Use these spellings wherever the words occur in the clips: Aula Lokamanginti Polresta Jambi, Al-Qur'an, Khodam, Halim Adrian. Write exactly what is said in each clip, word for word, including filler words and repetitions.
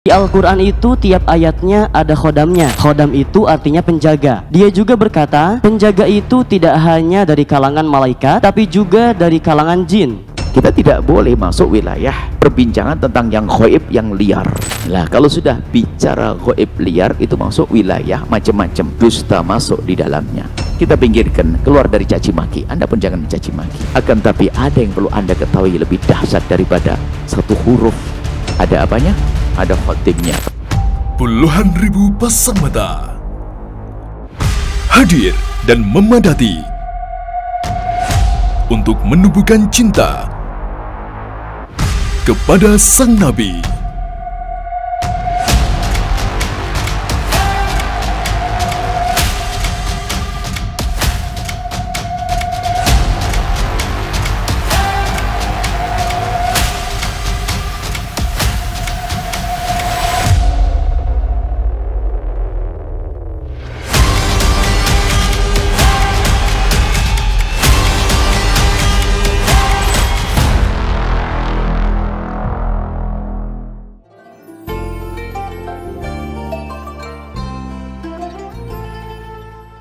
Di Al-Qur'an itu tiap ayatnya ada khodamnya. Khodam itu artinya penjaga. Dia juga berkata, penjaga itu tidak hanya dari kalangan malaikat, tapi juga dari kalangan jin. Kita tidak boleh masuk wilayah perbincangan tentang yang gaib, yang liar. Nah, kalau sudah bicara gaib liar, itu masuk wilayah macam-macam, dusta masuk di dalamnya. Kita pinggirkan, keluar dari caci maki. Anda pun jangan mencaci maki. Akan tapi ada yang perlu Anda ketahui lebih dahsyat daripada satu huruf. Ada apanya? Ada khotimnya. Puluhan ribu pasang mata hadir dan memadati untuk menumbuhkan cinta kepada sang Nabi.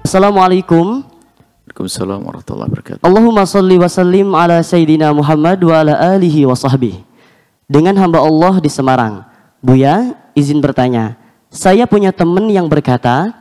Assalamualaikum. Waalaikumsalam warahmatullahi wabarakatuh. Allahumma salli wa sallim ala Sayyidina Muhammad wa ala alihi wa sahbihi. Dengan hamba Allah di Semarang, Buya, izin bertanya. Saya punya teman yang berkata,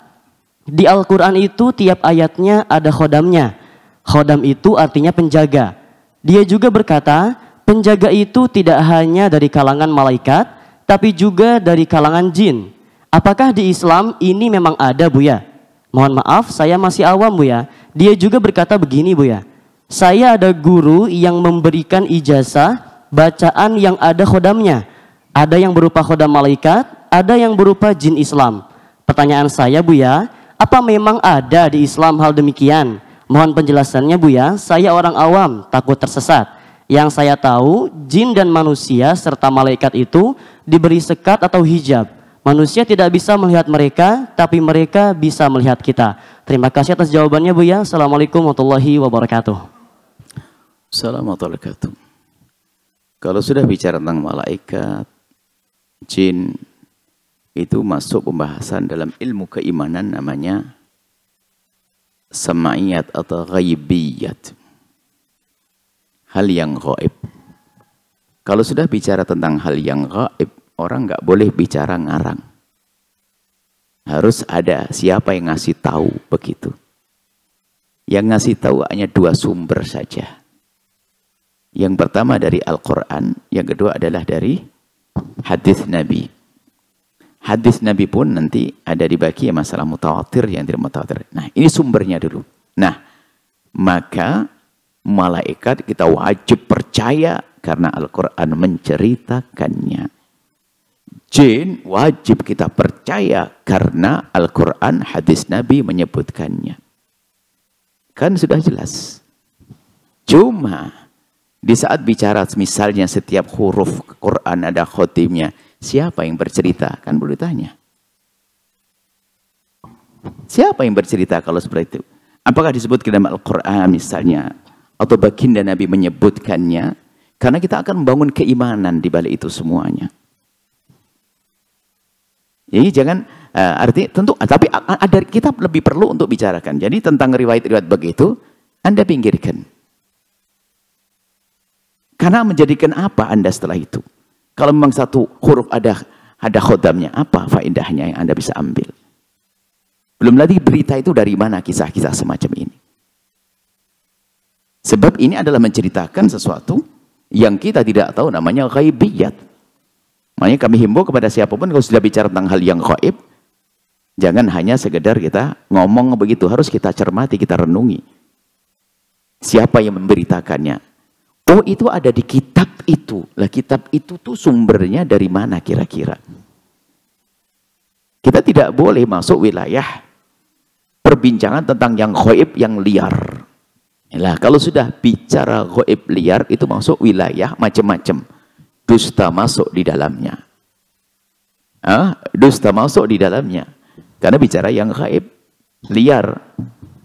di Al-Qur'an itu tiap ayatnya ada khodamnya. Khodam itu artinya penjaga. Dia juga berkata, penjaga itu tidak hanya dari kalangan malaikat, tapi juga dari kalangan jin. Apakah di Islam ini memang ada, Buya? Mohon maaf, saya masih awam, Buya. Dia juga berkata begini, Buya. Saya ada guru yang memberikan ijazah bacaan yang ada khodamnya. Ada yang berupa khodam malaikat, ada yang berupa jin Islam. Pertanyaan saya, Buya, apa memang ada di Islam hal demikian? Mohon penjelasannya, Buya. Saya orang awam, takut tersesat. Yang saya tahu, jin dan manusia serta malaikat itu diberi sekat atau hijab. Manusia tidak bisa melihat mereka, tapi mereka bisa melihat kita. Terima kasih atas jawabannya, Buya. Assalamualaikum warahmatullahi wabarakatuh. Assalamualaikum warahmatullahi wabarakatuh. Kalau sudah bicara tentang malaikat, jin, itu masuk pembahasan dalam ilmu keimanan namanya samaiyat atau ghaibiyat. Hal yang gaib. Kalau sudah bicara tentang hal yang gaib, orang nggak boleh bicara ngarang. Harus ada siapa yang ngasih tahu begitu. Yang ngasih tahu hanya dua sumber saja. Yang pertama dari Al-Qur'an, yang kedua adalah dari hadis Nabi. Hadis Nabi pun nanti ada dibagi masalah mutawatir yang tidak mutawatir. Nah, ini sumbernya dulu. Nah, maka malaikat kita wajib percaya karena Al-Qur'an menceritakannya. Jin wajib kita percaya karena Al-Quran hadis Nabi menyebutkannya. Kan sudah jelas. Cuma di saat bicara misalnya setiap huruf Quran ada khotimnya. Siapa yang bercerita? Kan boleh tanya. Siapa yang bercerita kalau seperti itu? Apakah disebut ke dalam Al-Quran misalnya? Atau baginda Nabi menyebutkannya? Karena kita akan membangun keimanan di balik itu semuanya. Jadi jangan uh, arti tentu, tapi ada, kita lebih perlu untuk bicarakan. Jadi tentang riwayat-riwayat begitu, Anda pinggirkan. Karena menjadikan apa Anda setelah itu? Kalau memang satu huruf ada ada khodamnya, apa faedahnya yang Anda bisa ambil? Belum lagi berita itu dari mana kisah-kisah semacam ini. Sebab ini adalah menceritakan sesuatu yang kita tidak tahu namanya ghaibiyat. Makanya kami himbau kepada siapapun kalau sudah bicara tentang hal yang gaib, jangan hanya sekedar kita ngomong begitu, harus kita cermati, kita renungi. Siapa yang memberitakannya? Oh, itu ada di kitab itu. Lah, kitab itu tuh sumbernya dari mana kira-kira? Kita tidak boleh masuk wilayah perbincangan tentang yang gaib, yang liar. Lah, kalau sudah bicara gaib liar itu masuk wilayah macam-macam. Dusta masuk di dalamnya. Hah? Dusta masuk di dalamnya. Karena bicara yang gaib, liar.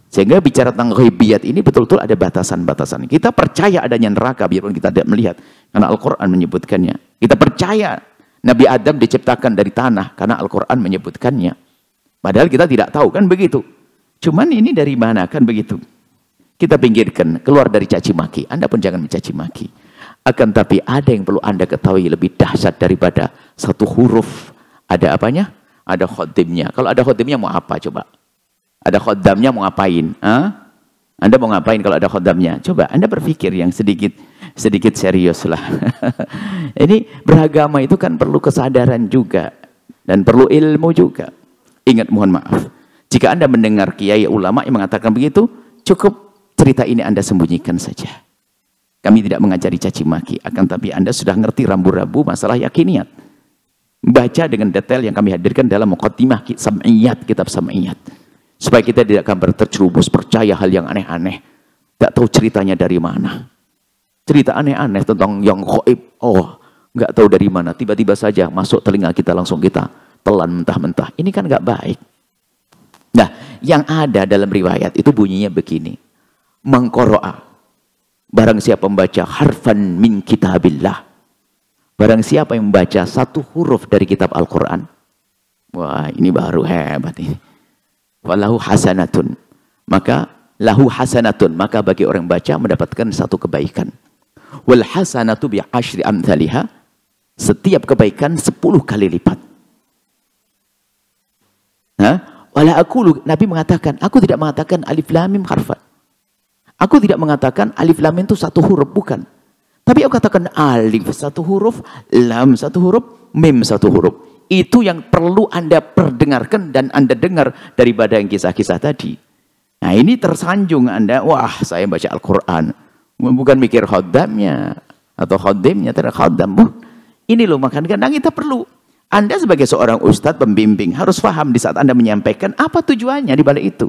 Sehingga bicara tentang ghaibiyat ini betul-betul ada batasan-batasan. Kita percaya adanya neraka biarpun kita tidak melihat. Karena Al-Quran menyebutkannya. Kita percaya Nabi Adam diciptakan dari tanah karena Al-Qur'an menyebutkannya. Padahal kita tidak tahu, kan begitu. Cuman ini dari mana, kan begitu. Kita pinggirkan, keluar dari caci maki. Anda pun jangan mencaci maki. Akan tapi ada yang perlu Anda ketahui lebih dahsyat daripada satu huruf. Ada apanya? Ada khodimnya. Kalau ada khodimnya mau apa coba? Ada khodamnya mau ngapain? Hah? Anda mau ngapain kalau ada khodamnya? Coba Anda berpikir yang sedikit sedikit serius lah. Ini beragama itu kan perlu kesadaran juga dan perlu ilmu juga. Ingat, mohon maaf, jika Anda mendengar kiai ulama yang mengatakan begitu, cukup cerita ini Anda sembunyikan saja. Kami tidak mengajari caci maki, akan tapi Anda sudah ngerti rambu-rambu masalah yakiniat. Baca dengan detail yang kami hadirkan dalam muqaddimah sam'iyat, kitab sam'iyat. Supaya kita tidak akan berterjerumus percaya hal yang aneh-aneh. Tidak tahu ceritanya dari mana. Cerita aneh-aneh tentang yang gaib. Oh, nggak tahu dari mana. Tiba-tiba saja masuk telinga kita, langsung kita telan mentah-mentah. Ini kan nggak baik. Nah, yang ada dalam riwayat itu bunyinya begini. Mengkoro'a. Barang siapa membaca harfan min kitabillah. Barang siapa yang membaca satu huruf dari kitab Al-Qur'an. Wah, ini baru hebat ini. Walahu hasanatun. Maka lahu hasanatun, maka bagi orang baca mendapatkan satu kebaikan. Wal hasanatu bi asyri amthaliha. Setiap kebaikan sepuluh kali lipat. Hah? Wala aqulu, Nabi mengatakan, aku tidak mengatakan alif lam mim harfan. Aku tidak mengatakan alif lam mim itu satu huruf, bukan. Tapi aku katakan alif satu huruf, lam satu huruf, mim satu huruf. Itu yang perlu Anda perdengarkan dan Anda dengar daripada yang kisah-kisah tadi. Nah, ini tersanjung Anda, wah saya baca Al-Qur'an. Bukan mikir khodamnya atau khodimnya, tidak khodam. Buh. Ini loh, makanya kadang kita perlu. Anda sebagai seorang ustadz pembimbing harus paham di saat Anda menyampaikan apa tujuannya di balik itu.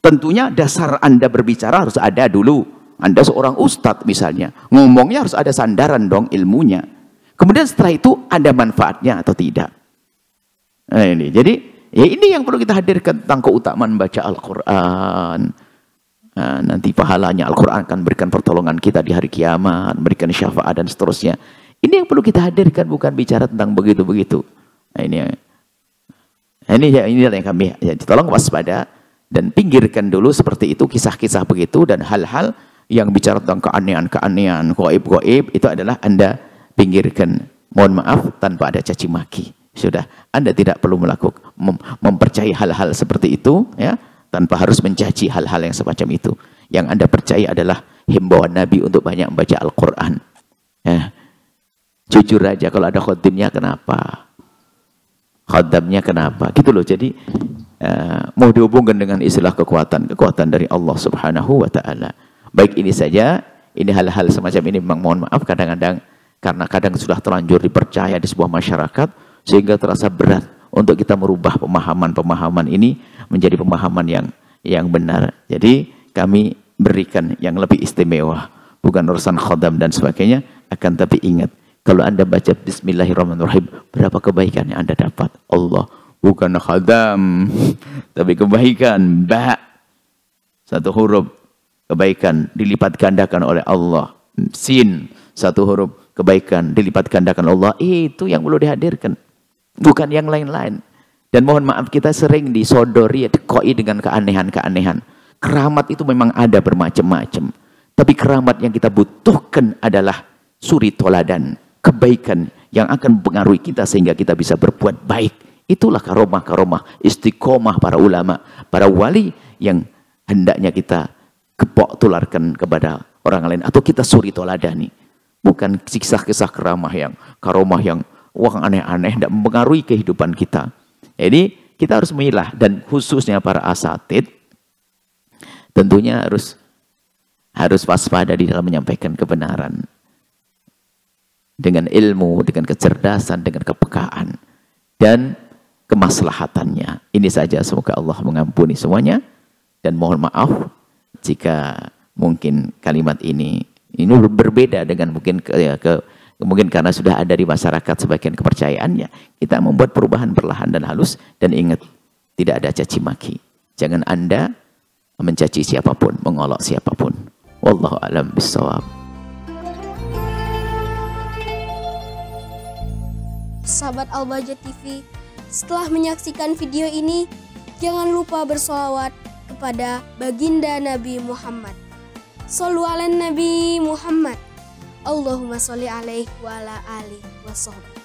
Tentunya dasar Anda berbicara harus ada dulu. Anda seorang ustadz misalnya, ngomongnya harus ada sandaran dong ilmunya. Kemudian setelah itu ada manfaatnya atau tidak. Nah, ini jadi ya ini yang perlu kita hadirkan tentang keutamaan baca Al-Qur'an. Nah, nanti pahalanya Al-Qur'an akan berikan pertolongan kita di hari kiamat, berikan syafaat dan seterusnya. Ini yang perlu kita hadirkan, bukan bicara tentang begitu-begitu. Nah, ini ini inilah yang kami ya, tolong waspada dan pinggirkan dulu seperti itu kisah-kisah begitu dan hal-hal yang bicara tentang keanehan-keanehan, gaib-gaib, itu adalah Anda pinggirkan. Mohon maaf, tanpa ada caci maki. Sudah, Anda tidak perlu melakukan mem mempercayai hal-hal seperti itu, ya, tanpa harus mencaci hal-hal yang semacam itu. Yang Anda percaya adalah himbauan Nabi untuk banyak membaca Al-Qur'an. Ya. Jujur aja, kalau ada khodimnya kenapa? Khodamnya kenapa? Gitu loh, jadi uh, mau dihubungkan dengan istilah kekuatan. Kekuatan dari Allah Subhanahu wa Ta'ala. Baik, ini saja, ini hal-hal semacam ini memang mohon maaf kadang-kadang, karena kadang sudah terlanjur dipercaya di sebuah masyarakat, sehingga terasa berat untuk kita merubah pemahaman-pemahaman ini menjadi pemahaman yang yang benar. Jadi kami berikan yang lebih istimewa, bukan urusan khodam dan sebagainya, akan tapi ingat, kalau Anda baca bismillahirrahmanirrahim, berapa kebaikan yang Anda dapat. Allah, bukan khodam, tapi kebaikan, ba, satu huruf. Kebaikan dilipat gandakan oleh Allah. Sin, satu huruf, kebaikan dilipat gandakan Allah. Itu yang perlu dihadirkan. Bukan yang lain-lain. Dan mohon maaf, kita sering disodori, dikoi dengan keanehan-keanehan. Keramat itu memang ada bermacam-macam. Tapi keramat yang kita butuhkan adalah suri toladan. Kebaikan yang akan mempengaruhi kita sehingga kita bisa berbuat baik. Itulah karomah-karomah, istiqomah para ulama, para wali yang hendaknya kita kepok tularkan kepada orang lain, atau kita suri toladani. Bukan kisah-kisah keramah yang karomah yang wah aneh-aneh, tidak mempengaruhi kehidupan kita. Jadi kita harus memilah, dan khususnya para asatid tentunya harus harus waspada di dalam menyampaikan kebenaran dengan ilmu, dengan kecerdasan, dengan kepekaan dan kemaslahatannya. Ini saja, semoga Allah mengampuni semuanya, dan mohon maaf jika mungkin kalimat ini ini berbeda dengan mungkin ke, ke, mungkin karena sudah ada di masyarakat sebagian kepercayaannya, kita membuat perubahan perlahan dan halus. Dan ingat, tidak ada caci maki. Jangan Anda mencaci siapapun, mengolok siapapun. Wallahu a'lam bishawab. sahabat Al-Bahjah T V, setelah menyaksikan video ini, jangan lupa bersolawat kepada baginda Nabi Muhammad. Shollu ala Nabi Muhammad. Allahumma sholli alaihi wa ala alihi wa sahbihi.